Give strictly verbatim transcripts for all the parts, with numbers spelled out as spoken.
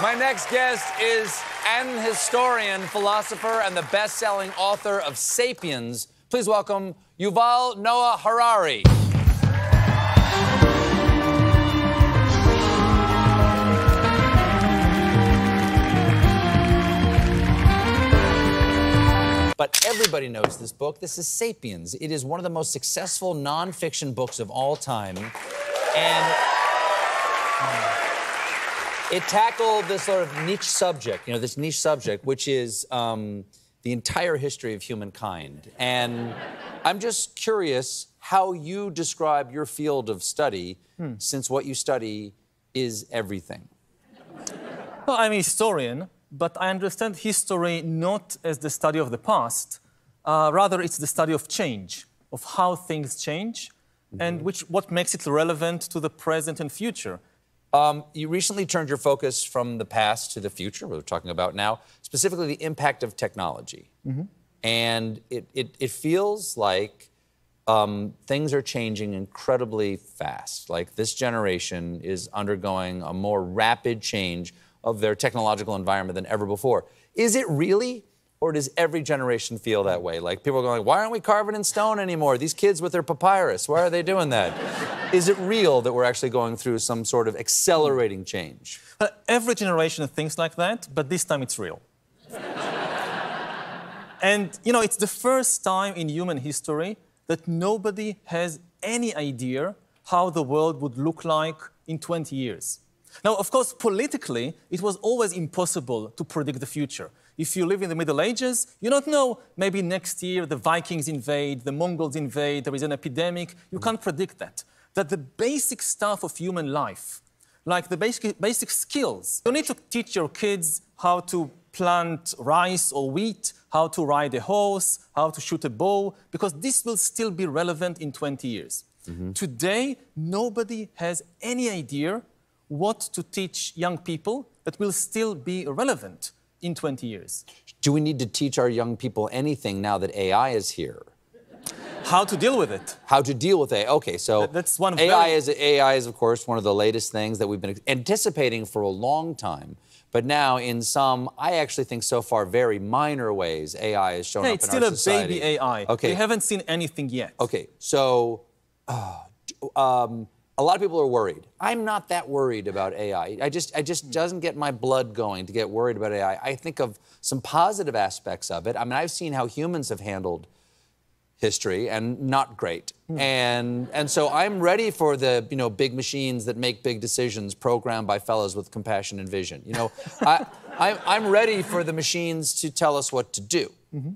My next guest is an historian, philosopher, and the best-selling author of Sapiens. Please welcome Yuval Noah Harari. But everybody knows this book. This is Sapiens. It is one of the most successful nonfiction books of all time. And um, it tackled this sort of niche subject, you know, this niche subject, which is um, the entire history of humankind. And I'm just curious how you describe your field of study, hmm. since what you study is everything. Well, I'm a historian, but I understand history not as the study of the past. Uh, rather, it's the study of change, of how things change, mm-hmm. and which, what makes it relevant to the present and future. Um, you recently turned your focus from the past to the future, we're talking about now, specifically the impact of technology. Mm-hmm. And it, it, it feels like um, things are changing incredibly fast. Like, this generation is undergoing a more rapid change of their technological environment than ever before. Is it really? Or does every generation feel that way? Like, people are going, why aren't we carving in stone anymore? These kids with their papyrus, why are they doing that? Is it real that we're actually going through some sort of accelerating change? Uh, every generation thinks like that, but this time it's real. And, you know, it's the first time in human history that nobody has any idea how the world would look like in twenty years. Now, of course, politically, it was always impossible to predict the future. If you live in the Middle Ages, you don't know, maybe next year the Vikings invade, the Mongols invade, there is an epidemic. You can't predict that. That the basic stuff of human life, like the basic, basic skills, you need to teach your kids how to plant rice or wheat, how to ride a horse, how to shoot a bow, because this will still be relevant in twenty years. Mm-hmm. Today, nobody has any idea what to teach young people that will still be relevant in twenty years. Do we need to teach our young people anything now that A I is here? How to deal with it. How to deal with A I. Okay, so that's one of AI, very... is, AI is, of course, one of the latest things that we've been anticipating for a long time. But now, in some, I actually think so far, very minor ways, A I is showing hey, up in our society. It's still a baby A I. Okay. They haven't seen anything yet. Okay, so... Uh, um, A lot of people are worried. I'm not that worried about A I. I just, I just doesn't get my blood going to get worried about A I. I think of some positive aspects of it. I mean, I've seen how humans have handled history, and not great. Mm. And, and so I'm ready for the, you know, big machines that make big decisions programmed by fellows with compassion and vision. You know, I, I, I'm ready for the machines to tell us what to do. Mm-hmm.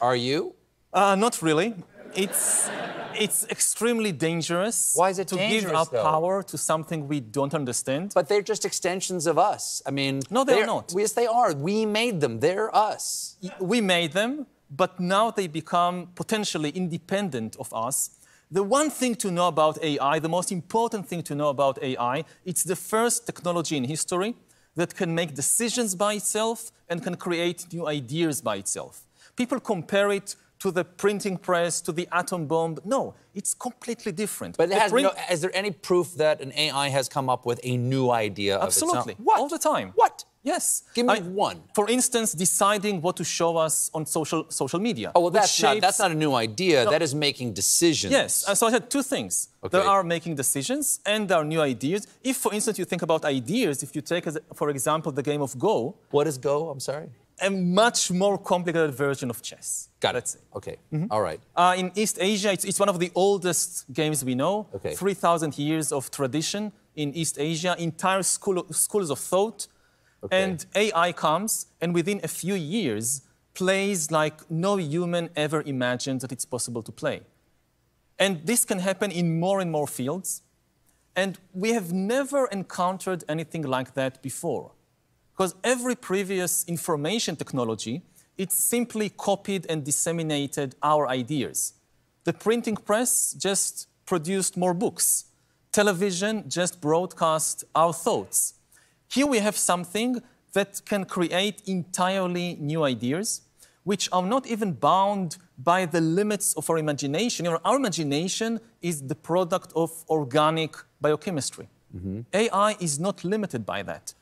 Are you? Uh, not really. It's... It's extremely dangerous Why is it to dangerous, give up though? power to something we don't understand. But they're just extensions of us. I mean... No, they're, they're not. Yes, they are. We made them. They're us. We made them, but now they become potentially independent of us. The one thing to know about A I, the most important thing to know about A I, it's the first technology in history that can make decisions by itself and can create new ideas by itself. People compare it to the printing press, to the atom bomb. No, it's completely different. But it has no, is there any proof that an A I has come up with a new idea of its own? Absolutely. What? All the time. What? Yes. Give me I, one. For instance, deciding what to show us on social, social media. Oh, well, that's, shapes... not, that's not a new idea. No. That is making decisions. Yes. So I said two things. Okay. There are making decisions and there are new ideas. If, for instance, you think about ideas, if you take, as, for example, the game of Go. What is Go? I'm sorry. A much more complicated version of chess. Got it. Okay. Mm-hmm. All right. Uh, in East Asia, it's, it's one of the oldest games we know. Okay. three thousand years of tradition in East Asia, entire school, schools of thought. Okay. And A I comes, and within a few years, plays like no human ever imagined that it's possible to play. And this can happen in more and more fields. And we have never encountered anything like that before. Because every previous information technology, it simply copied and disseminated our ideas. The printing press just produced more books. Television just broadcast our thoughts. Here we have something that can create entirely new ideas, which are not even bound by the limits of our imagination. You know, our imagination is the product of organic biochemistry. Mm-hmm. A I is not limited by that.